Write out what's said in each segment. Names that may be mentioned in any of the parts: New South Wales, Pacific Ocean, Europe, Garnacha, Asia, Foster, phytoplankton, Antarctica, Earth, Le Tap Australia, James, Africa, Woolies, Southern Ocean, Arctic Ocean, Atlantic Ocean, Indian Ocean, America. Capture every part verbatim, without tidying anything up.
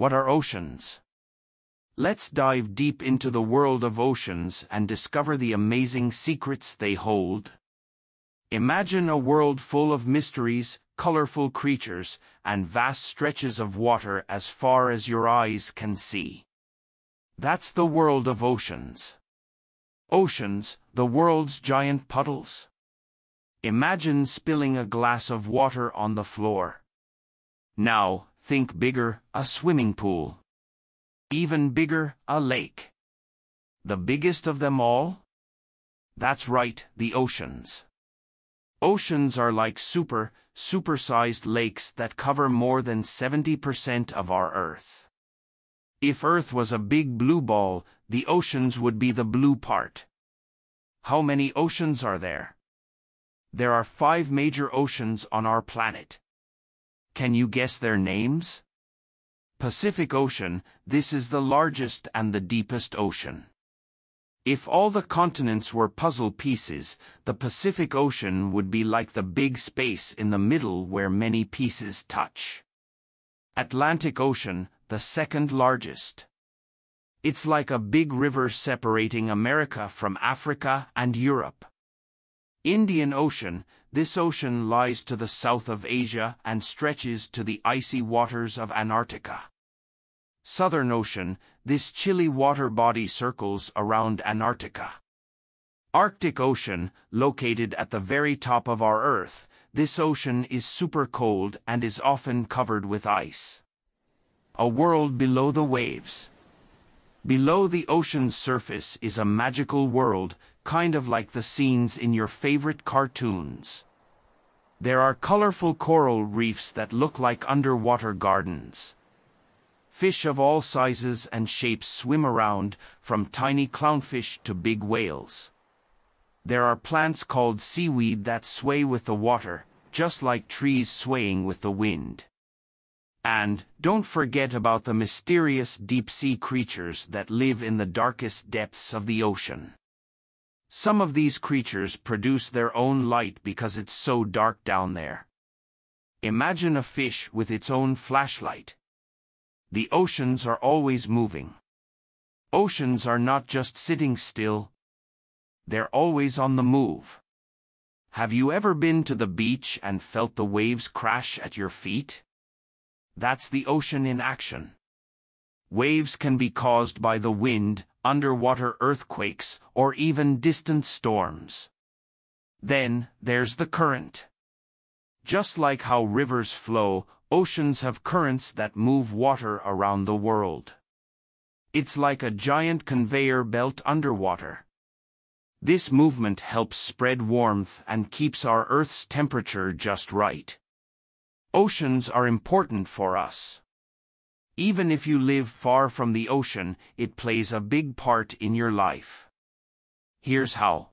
What are oceans? Let's dive deep into the world of oceans and discover the amazing secrets they hold. Imagine a world full of mysteries, colorful creatures, and vast stretches of water as far as your eyes can see. That's the world of oceans. Oceans, the world's giant puddles. Imagine spilling a glass of water on the floor. Now, think bigger, a swimming pool. Even bigger, a lake. The biggest of them all? That's right, the oceans. Oceans are like super, super-sized lakes that cover more than seventy percent of our Earth. If Earth was a big blue ball, the oceans would be the blue part. How many oceans are there? There are five major oceans on our planet. Can you guess their names? Pacific Ocean, this is the largest and the deepest ocean. If all the continents were puzzle pieces, the Pacific Ocean would be like the big space in the middle where many pieces touch. Atlantic Ocean, the second largest. It's like a big river separating America from Africa and Europe. Indian Ocean, this ocean lies to the south of Asia and stretches to the icy waters of Antarctica. Southern Ocean, this chilly water body circles around Antarctica. Arctic Ocean, located at the very top of our Earth, this ocean is super cold and is often covered with ice. A world below the waves. Below the ocean's surface is a magical world, kind of like the scenes in your favorite cartoons. There are colorful coral reefs that look like underwater gardens. Fish of all sizes and shapes swim around, from tiny clownfish to big whales. There are plants called seaweed that sway with the water, just like trees swaying with the wind. And don't forget about the mysterious deep-sea creatures that live in the darkest depths of the ocean. Some of these creatures produce their own light because it's so dark down there. Imagine a fish with its own flashlight. The oceans are always moving. Oceans are not just sitting still. They're always on the move. Have you ever been to the beach and felt the waves crash at your feet? That's the ocean in action. Waves can be caused by the wind, underwater earthquakes, or even distant storms. Then, there's the current. Just like how rivers flow, oceans have currents that move water around the world. It's like a giant conveyor belt underwater. This movement helps spread warmth and keeps our Earth's temperature just right. Oceans are important for us. Even if you live far from the ocean, it plays a big part in your life. Here's how.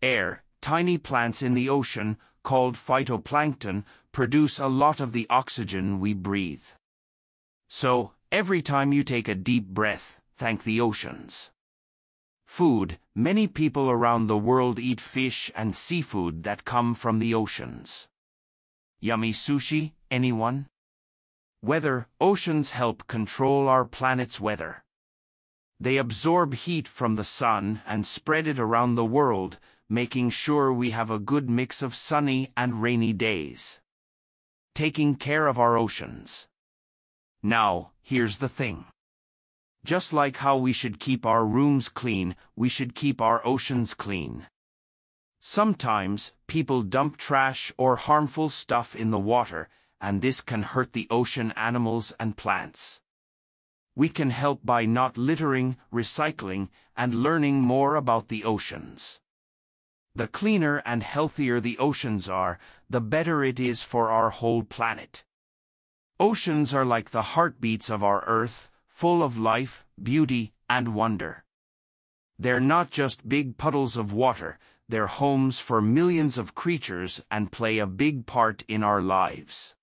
Air, tiny plants in the ocean, called phytoplankton, produce a lot of the oxygen we breathe. So, every time you take a deep breath, thank the oceans. Food, many people around the world eat fish and seafood that come from the oceans. Yummy sushi, anyone? Weather, oceans help control our planet's weather. They absorb heat from the sun and spread it around the world, making sure we have a good mix of sunny and rainy days. Taking care of our oceans. Now, here's the thing. Just like how we should keep our rooms clean, we should keep our oceans clean. Sometimes, people dump trash or harmful stuff in the water, and this can hurt the ocean animals and plants. We can help by not littering, recycling, and learning more about the oceans. The cleaner and healthier the oceans are, the better it is for our whole planet. Oceans are like the heartbeats of our Earth, full of life, beauty, and wonder. They're not just big puddles of water. They're homes for millions of creatures and play a big part in our lives.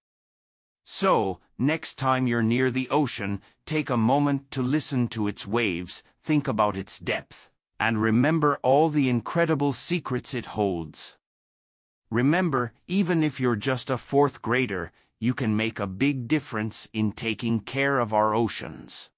So, next time you're near the ocean, take a moment to listen to its waves, think about its depth, and remember all the incredible secrets it holds. Remember, even if you're just a fourth grader, you can make a big difference in taking care of our oceans.